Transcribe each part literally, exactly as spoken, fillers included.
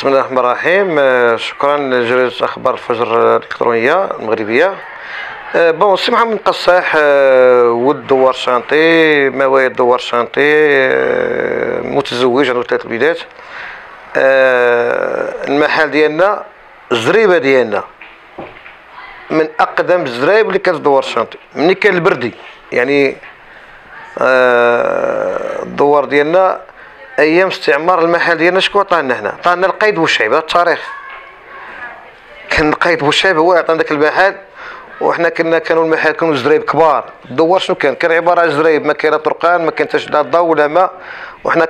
بسم الله الرحمن الرحيم. شكرا لجريدة أخبار الفجر الإلكترونية المغربية. بون سمعة من قصاح ود دوار شانطي موايد دوار شانطي متزوج عنده ثلاث بيدات. المحل ديالنا الزريبة ديالنا من أقدم الزرايب اللي كانت دوار شانطي ملي كان البردي، يعني الدوار ديالنا ايام استعمار المحل ديالنا شكون عطانا هنا؟ عطانا القايد بوشعيب، هذا التاريخ. كان القايد بوشعيب هو اللي عطانا ذاك المحل، وحنا كنا كانوا المحل كانوا زرايب كبار. الدوار شنو كان؟ كان عباره على زرايب ما كاين لا طرقان ما كان حتى لا ضوء ولا ماء، وحنا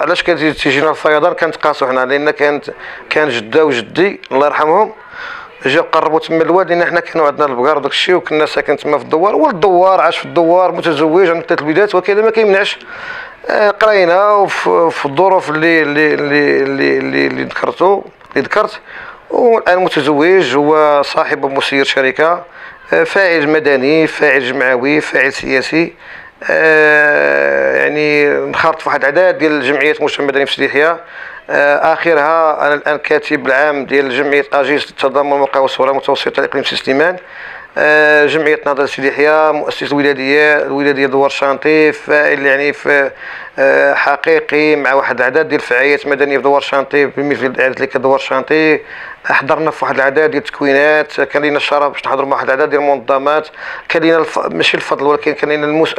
علاش كانت تيجينا الفيضان كنتقاسوا حنا، لان كانت كان جده وجدي الله يرحمهم جاو قربوا تما الواد، لان حنا كانوا عندنا البقر وداك الشيء وكنا ساكن تما في الدوار، والدوار عاش في الدوار متزوج عنده ثلاث وليدات، وكذا ما كيمنعش قرينا وفي الظروف اللي اللي اللي اللي اللي ذكرتو اللي ذكرت. والان متزوج، هو صاحب ومسير شركه، فاعل مدني، فاعل جمعوي، فاعل سياسي، يعني انخرط في واحد العدد ديال الجمعيات المجتمع المدني في سيدي يحيى. اخرها انا الان كاتب العام ديال جمعيه اجيس للتضامن المقاوس والمتوسطه الاقليم سي سليمان، جمعيه نهضه سيدي يحيى، مؤسسه الولاديه الولاديه دوار شانطي، فاعل يعني في حقيقي مع واحد العدد ديال الفعاليات المدنيه في دوار شانطي بمثل الاعلانات اللي كدوار شانطي. حضرنا في واحد العدد ديال التكوينات، كان لينا الشرف باش نحضروا مع واحد العدد ديال المنظمات، كان لينا الف... ماشي الفضل ولكن كان لينا المس...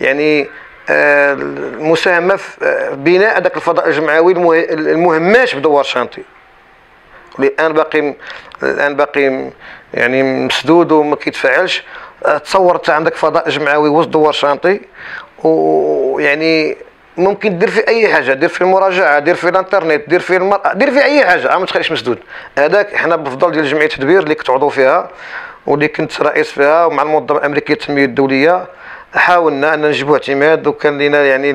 يعني المساهمه في بناء هذاك الفضاء الجمعوي المهمش بدوار شانطي، والان باقي الان باقي يعني مسدود وما كيتفاعلش. تصور انت عندك فضاء جمعوي وسط دوار شانطي، ويعني ممكن دير فيه اي حاجه، دير فيه المراجعه، دير فيه الانترنت، دير فيه المراه، دير فيه اي حاجه، ما تخليش مسدود. هذاك حنا بفضل ديال جمعيه تدبير اللي كنت عضو فيها واللي كنت رئيس فيها، ومع المنظمه الامريكيه للتنميه الدوليه حاولنا ان نجيبوا اعتماد، وكان لنا يعني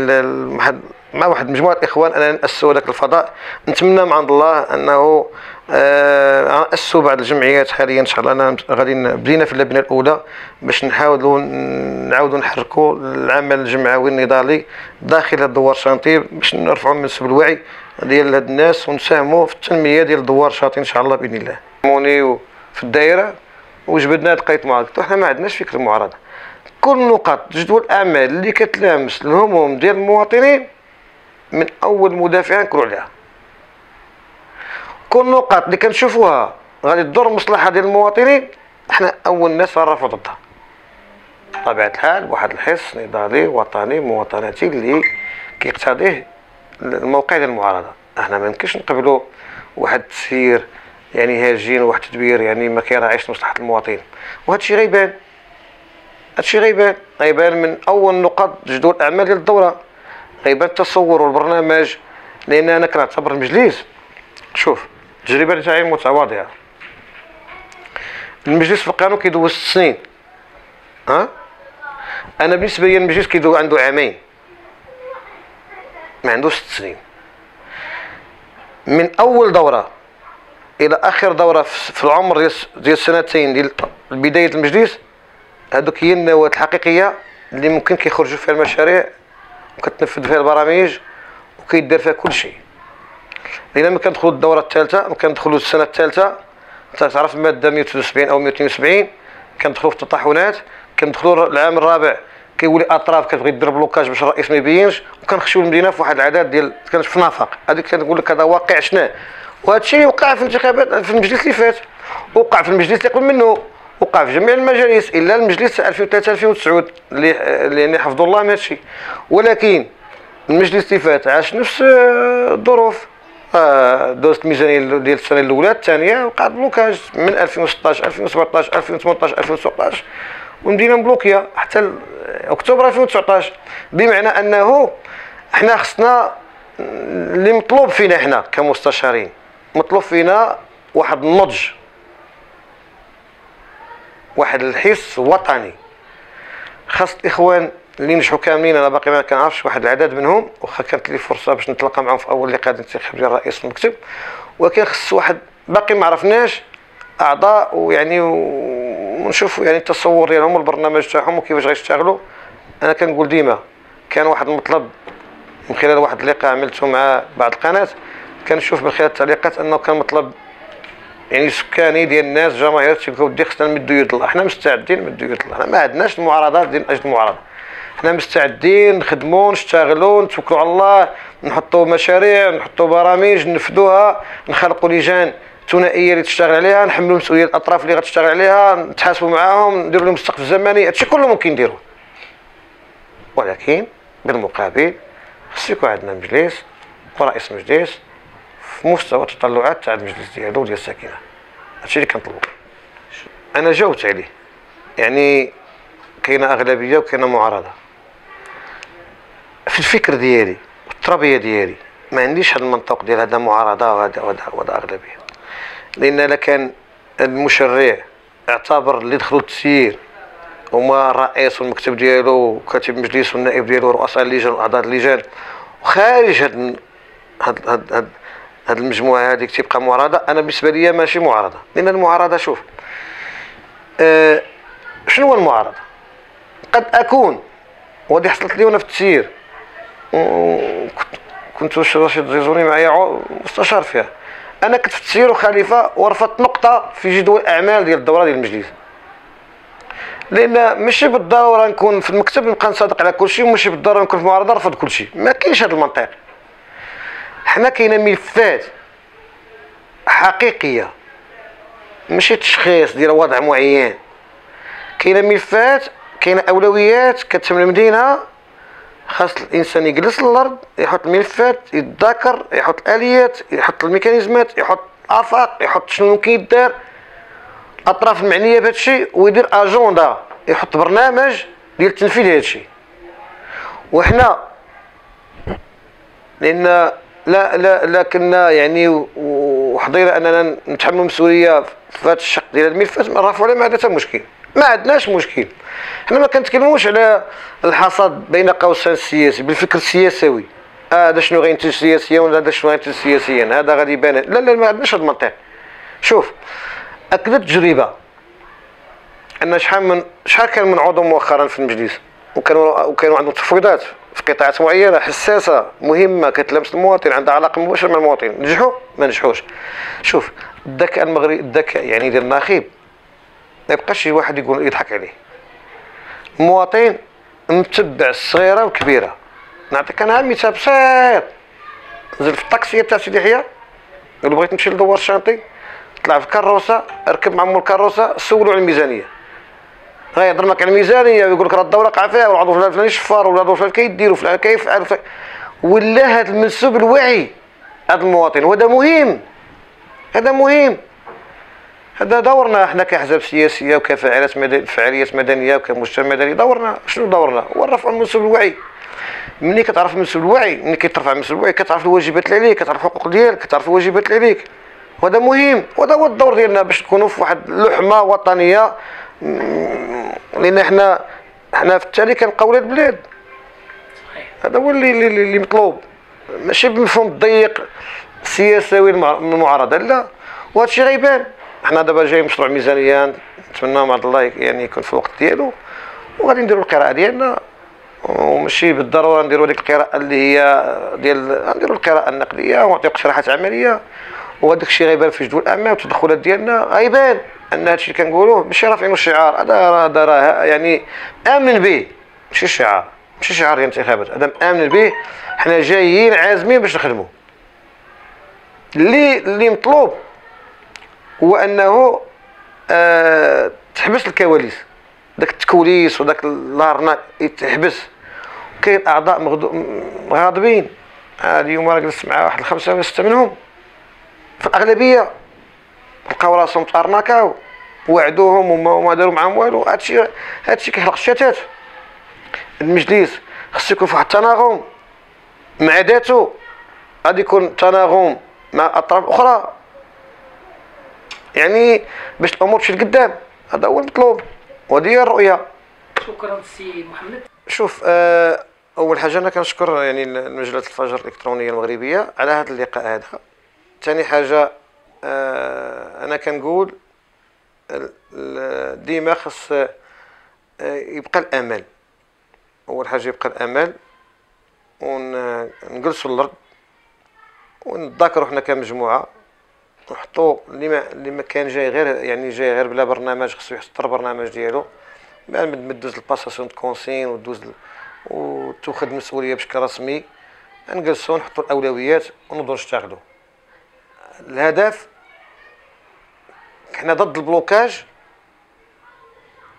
مع واحد مجموعه الاخوان اننا ناسسوا هذاك الفضاء. نتمنى من عند الله انه ناسسوا بعض الجمعيات حاليا ان شاء الله. انا غادي بدينا في اللبنه الاولى باش نحاولوا نعاودوا نحركوا العمل الجمعوي النضالي داخل الدوار شانطي باش نرفعوا من سبل الوعي ديال هاد الناس ونساهموا في التنميه ديال الدوار شانطي ان شاء الله باذن الله. موني في الدائره وجبدنا هاد القيت معارضه، وحنا ما عندناش فكره المعارضه. كل نقاط جدول الاعمال اللي كتلامس الهموم ديال المواطنين من اول مدافعين كنقولوا عليها، كل نقاط اللي كنشوفوها غادي تضر المصلحه ديال المواطنين حنا اول ناس غنرفضوا ضدها. بطبيعه الحال واحد الحس نضالي وطني مواطناتي اللي كيقتضيه الموقع ديال المعارضه. احنا ما يمكنش نقبلوا واحد التسيير يعني هاجين وواحد التدبير يعني ما كيراعيش مصلحه المواطن، وهذا الشيء غيبان هادشي غيبان غيبان من اول نقاط جدول الاعمال ديال الدوره، غيبان التصور والبرنامج. لان انا كنعتبر المجلس، شوف التجربه تاعي متواضعه، المجلس في القانون كيدوز ست سنين، ها انا بالنسبه لي المجلس كيدوز عنده عامين ما عندوش ست سنين. من اول دوره الى اخر دوره في العمر ديال السنتين ديال بدايه المجلس، هادوك هي النواه الحقيقيه اللي ممكن كيخرجوا فيها المشاريع وكتنفذ فيها البرامج وكيدار فيها كل شيء. لان ما كندخلوا الدوره الثالثه ما كندخلوا السنه الثالثه، انت تعرف الماده مئة وثلاثة وسبعين او مئة واثنين وسبعين، كندخلوا في التطاحنات، كندخلوا العام الرابع كيولي اطراف كتبغي دير بلوكاج باش الرئيس ما يبينش، وكنخشيو المدينه في واحد العدد ديال كانت في نفق. هذيك كنقول لك هذا واقع شناه، وهذا الشيء وقع في الانتخابات في المجلس اللي فات، وقع في المجلس اللي قبل منه، وقع في جميع المجالس الا المجلس ألفين وثلاثة ألفين وتسعة اللي يعني حفظ الله من هذا الشيء. ولكن المجلس اللي فات عاش نفس الظروف، دوزت الميزانيه ديال السنه الاولى الثانيه وقع بلوكاج من ألفين وستطاش ألفين وسبعطاش ألفين وثمنطاش ألفين وتسعطاش، والمدينه مبلوكيه حتى اكتوبر ألفين وتسعطاش. بمعنى انه احنا خصنا اللي مطلوب فينا احنا كمستشارين، مطلوب فينا واحد النضج، واحد الحس وطني. خاص الاخوان اللي نجحوا كاملين، انا باقي ما كنعرفش واحد العدد منهم، واخا كانت لي فرصه باش نتلاقى معهم في اول لقاء انتخابي ديال رئيس المكتب، ولكن خص واحد باقي ما عرفناش اعضاء، ويعني ونشوفوا يعني التصور ديالهم والبرنامج تاعهم وكيفاش غيشتغلوا. انا كنقول ديما كان واحد المطلب من خلال واحد اللقاء عملته مع بعض القناه، كنشوف من خلال التعليقات انه كان مطلب يعني سكاني ديال الناس جماهير تيبكاو ودي خصنا نمدو يد الله. حنا مستعدين نمدو يد الله، حنا ما عندناش المعارضات ديال اجل المعارضه، حنا مستعدين نخدموا نشتغلوا نتوكلوا على الله، نحطوا مشاريع نحطوا برامج ننفذوها، نخلقوا لجان ثنائيه اللي تشتغل عليها، نحملوا مسؤوليه الاطراف اللي غتشتغل عليها، نتحاسبوا معاهم، نديروا لهم مستقبل زمني، هادشي كله ممكن نديروه. ولكن بالمقابل خص يكون عندنا مجلس ورئيس مجلس في مستوى التطلعات تاع المجلس ديالو وديال الساكنه، هادشي اللي كنطلبو. انا جاوبت عليه، يعني كاينه اغلبيه وكاينه معارضه. في الفكر ديالي والتربيه ديالي ما عنديش هاد المنطوق ديال هذا معارضه وهذا وهذا وهذا اغلبيه، لان الا كان المشرع اعتبر اللي دخلوا التسيير هما الرئيس والمكتب ديالو وكاتب المجلس والنائب ديالو ورؤساء اللجان واعضاء اللجان، وخارج هاد هاد هاد, هاد هاد المجموعه هذيك تبقى معارضه، انا بالنسبه لي ماشي معارضه. لان المعارضه شوف أه شنو هو المعارضه؟ قد اكون وهذه حصلت لي وانا في التسيير، كنت رشيد الجزوري معايا مستشار فيها، انا كنت في التسيير وخليفه ورفضت نقطه في جدول الاعمال ديال الدوره ديال المجلس، لان ماشي بالضروره نكون في المكتب نبقى نصادق على كل شيء، وماشي بالضروره نكون في المعارضه نرفض كل شيء، ما كاينش هذا المنطق. حنا كاينه ملفات حقيقيه ماشي تشخيص ديال وضع معين، كاينه ملفات كاينه اولويات كتهم المدينه، خاص الانسان يجلس للارض يحط الملفات يتذاكر يحط الاليات يحط الميكانيزمات يحط الافاق يحط شنو ممكن يدار، الاطراف المعنيه بهذا الشيء، ويدير اجنده يحط برنامج ديال تنفيذ هذا الشيء. وحنا لان لا لا لا كنا يعني وحضينا اننا نتحمل مسؤوليه في هذا الشق ديال الملفات، ما رافعوا عليه ما عندنا حتى مشكل، ما عندناش مشكل. حنا ما كنتكلموش على الحصاد بين قوسين السياسي بالفكر السياسوي، هذا آه شنو غينتج سياسيا ولا هذا شنو غينتج سياسيا، هذا غادي يبان، لا لا ما عندناش هذا المنطق. شوف اكدت التجربه ان شحال من شحال كان من عضو مؤخرا في المجلس وكانوا وكانوا عندهم تفويضات في قطاعات معينه حساسه مهمه كتلامس المواطن عندها علاقه مباشره مع المواطن، نجحوا ما نجحوش. شوف الذكاء المغربي الذكاء يعني ديال الناخب ما يبقاش شي واحد يقول يضحك عليه، المواطن متبع الصغيره والكبيره. نعطيك انا مثال بسيط، نزل في الطاكسيه تاع سيدي يحيى قال له بغيت نمشي لدوار الشانطي، طلع في الكروسه ركب مع مول الكروسه سولو على الميزانيه، غيهضر معاك على الميزانيه ويقول لك راه الدوله وقع فيها والعضو فلان فلان شفار والعضو فلان كيدير وفلان كيفعل، ولا هذا المنسوب الوعي هذا المواطن، وهذا مهم هذا مهم. هذا دورنا احنا كأحزاب سياسيه وكفعاليات مدنيه فعاليات مدنيه وكمجتمع مدني، دورنا شنو دورنا؟ هو رفع المنسوب الوعي. ملي كتعرف المنسوب الوعي ملي كيترفع المنسوب الوعي كتعرف الواجبات اللي عليك، كتعرف الحقوق ديالك، كتعرف الواجبات اللي عليك، وهذا مهم. وهذا هو الدور ديالنا باش نكونوا في واحد لحمه وطنيه، لان حنا حنا في التالي كنقاو ولاد البلاد، هذا هو اللي اللي مطلوب، ماشي بمفهوم الضيق السياسوي من المعارضه، لا. وهذا الشيء غيبان. حنا دابا جاي مشروع ميزانيه نتمنى مع الله يعني يكون في الوقت ديالو، وغادي نديروا القراءه ديالنا، وماشي بالضروره نديروا ديك القراءه اللي هي ديال نديروا القراءه النقديه ونعطيو اقتراحات عمليه، وهذاك الشيء غيبان في جدول الاعمال والتدخلات ديالنا، غيبان ان هذا الشيء اللي كنقولوه ماشي رافعين الشعار، هذا هذا راه يعني امن به، ماشي شعار ماشي شعار ديال الانتخابات، هذا امن به. حنا جايين عازمين باش نخدموا، اللي اللي مطلوب هو انه آه تحبس الكواليس، داك التكوليس وداك الارناك يتحبس. كاين اعضاء غاضبين، آه اليوم راه جلست مع واحد الخمسه ولا سته منهم، في الاغلبيه لقاو راسهم تارناكاو، وعدوهم وما داروا معاهم والو. هادشي هادشي كيخلق الشتات. المجلس خصو يكون فواحد التناغم مع ذاته، غادي يكون تناغم مع الاطراف الاخرى، يعني باش الامور تمشي لقدام، هذا هو المطلوب وهذه هي الرؤيه. شكرا السي محمد. شوف آه اول حاجه انا كنشكر يعني مجله الفجر الالكترونيه المغربيه على هذا اللقاء هذا. ثاني حاجه آه انا كنقول ديما خص آه يبقى الامل، اول حاجه يبقى الامل ونجلسوا للارض ونتذاكروا حنا كمجموعه نحطوا اللي ما اللي ما كان جاي غير يعني جاي غير بلا برنامج خصو يحضر برنامج ديالو، من بعد دوز الباساسيون د كونسين ودوز وتاخذ المسؤوليه بشكل رسمي، نجلسوا نحطوا الاولويات ونبداو نشتغلوا. الهدف حنا ضد البلوكاج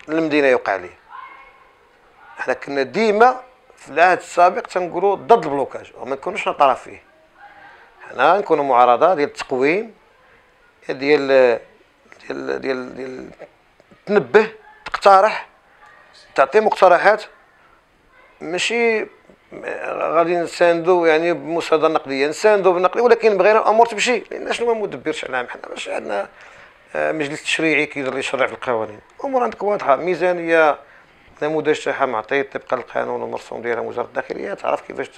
المدينه يوقع ليه، حنا كنا ديما في العهد السابق تنقولوا ضد البلوكاج وما نكونوش طرف فيه، حنا نكونوا معارضه ديال التقويم ديال ديال ديال, ديال, ديال تنبه، تقترح، تعطي مقترحات، ماشي غادي نساندو يعني بمساعده نقديه، نساندو بالنقدي ولكن بغينا الامور تمشي، لان شنو ما مدبرش عليهم حنا، ماشي عندنا مجلس تشريعي كيقدر اللي يشرع في القوانين، الامور عندك واضحه، ميزانيه نموذج تاعها معطي طبقا للقانون والمرسوم ديالها وزاره الداخليه، تعرف كيفاش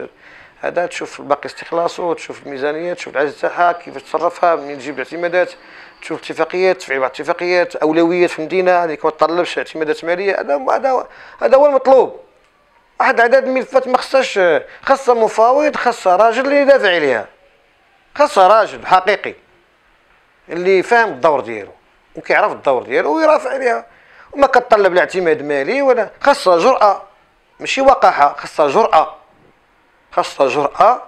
هذا تشوف باقي استخلاصه، تشوف الميزانيه، تشوف العجز تاعها كيفاش تصرفها، منين تجيب الاعتمادات، تشوف اتفاقيات، تفعيل بعض الاتفاقيات، اولويات في المدينه اللي ما تطلبش اعتمادات ماليه، هذا هذا هذا هو المطلوب. واحد عدد الملفات ما خصهاش، خاصه مفاوض، خاصه راجل اللي يدافع عليها، خاصه راجل حقيقي اللي فاهم الدور ديالو وكيعرف الدور ديالو ويرافع عليها، وما كتطلب لا اعتماد مالي ولا، خاصها جرأة ماشي وقاحة، خاصها جرأة، خاصها جرأة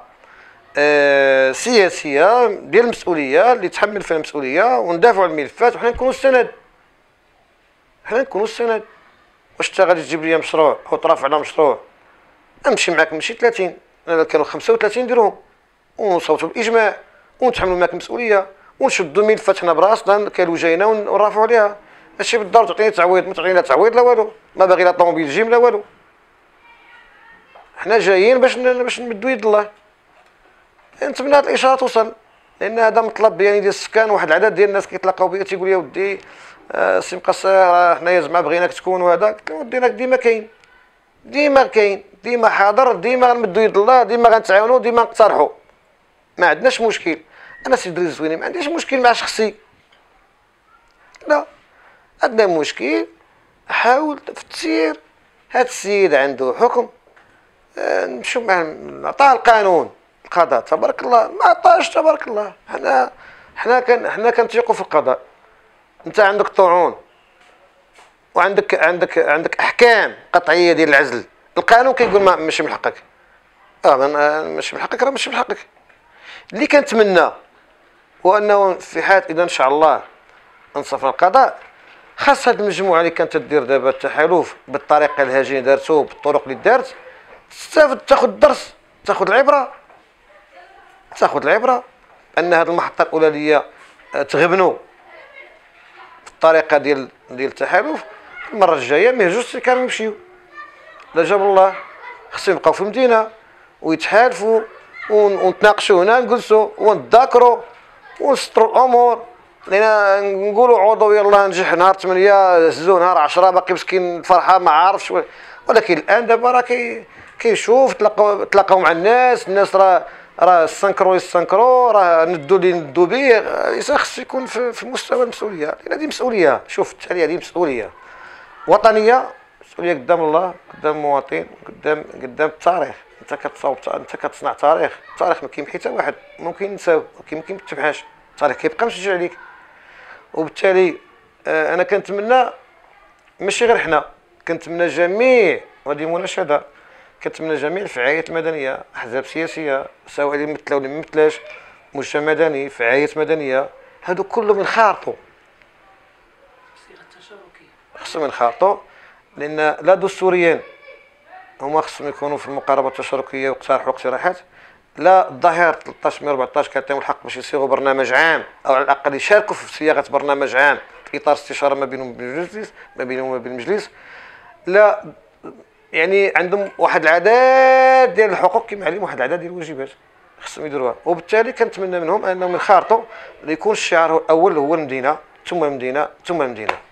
آه سياسية ديال المسؤولية اللي تحمل فيها المسؤولية، وندافعوا على الملفات وحنا نكونوا السند، حنا نكونوا السند. واش انت غادي تجيب لي مشروع او طرف على مشروع نمشي معاك ماشي ثلاثين، انا كانوا خمسة وثلاثين نديرهم ونصوتوا بالاجماع ونتحملوا معاك المسؤولية ونشدوا ملفات حنا براسنا كالوجينا ونرافعوا عليها، ماشي بالدور تعطيني تعويض، ما تعطيني لا تعويض لا والو، ما باغي لا طوموبيل جيم لا والو، حنا جايين باش باش نمدوا يد الله. نتمنى هاد الاشاره توصل، لان هذا مطلب يعني ديال السكان، واحد العدد ديال الناس كيتلاقاو بيا تيقول يا ودي سي مقصر حنايا زعما بغيناك تكون، وهذا قلت لهم ودي راك ديما كاين، ديما كاين، ديما حاضر، ديما غنمدوا يد الله، ديما غنتعاونوا، ديما نقترحوا، ما عندناش مشكل. انا سي دريس زويني ما عنديش مشكل مع شخصي، لا عندنا مشكل. حاول في التسيير، هاد السيد عنده حكم، آه نمشيو معاه نعطاه القانون، القضاء تبارك الله ما عطاش تبارك الله، حنا حنا كان حنا كنتيقوا في القضاء، انت عندك طعون وعندك عندك عندك احكام قطعيه ديال العزل، القانون كيقول ما ماشي من حقك، اه ماشي من حقك، راه ماشي من حقك. اللي كنتمنى هو انه في حال اذا ان شاء الله انصفنا القضاء، خاص هاد المجموعه اللي كانت تدير دابا التحالف بالطريقه الهجينه دارتو بالطرق اللي دارت، تستافد، تاخذ الدرس، تاخذ العبره، تاخذ العبره ان هاد المحطه الاولى اللي تغبنوا بالطريقه ديال ديال التحالف، المره الجايه ما يهجوش السكان يمشيو، لا جاب الله خصهم يبقاو في المدينه ويتحالفوا ونتناقشوا هنا، نجلسوا ونتذاكروا ونسطروا الامور، لينا نقولوا عضو يلا نجح نهار ثمانية هزو نهار عشرة باقي مسكين الفرحه ما عارفش، ولكن الان دابا راه كي كيشوف تلاقاو تلاقاو مع الناس، الناس راه راه السنكرو يسنكرو، راه ندو اللي ندو به، الانسان خصو يكون في, في مستوى المسؤوليه، لان هذه مسؤوليه، شوف التاليه هذه مسؤوليه وطنيه، مسؤوليه قدام الله، قدام المواطن، قدام قدام التاريخ، انت كتصاوب، انت كتصنع تاريخ، التاريخ ما كيمحي حتى واحد، ممكن نساو ولكن ما كيتبعش، التاريخ كيبقى مشجع عليك، وبالتالي آه انا كنتمنى ماشي غير حنا، كنتمنى جميع، وهذه مناشده، كنتمنى جميع الفعاليات المدنيه، احزاب سياسيه سواء اللي مثلا ولا ما مثلاش، مجتمع مدني، فعاليات مدنيه، هادو كلهم ينخرطوا، الصيغه التشاركيه خصهم ينخرطوا، لان لا دستوريين هما خصهم يكونوا في المقاربه التشاركيه واقترحوا اقتراحات، لا الظاهر ثلاثة عشر أربعة عشر كيعطيهم الحق باش يصيغوا برنامج عام، او على الاقل يشاركوا في صياغه برنامج عام في اطار استشاره ما بينهم وبين المجلس، ما بينهم وبين المجلس، لا يعني عندهم واحد العدد ديال الحقوق كما عليهم واحد العدد ديال الواجبات خصهم يديروها، وبالتالي كنتمنى منهم انهم ينخرطوا، يكون الشعار الاول هو المدينه ثم المدينه ثم المدينه.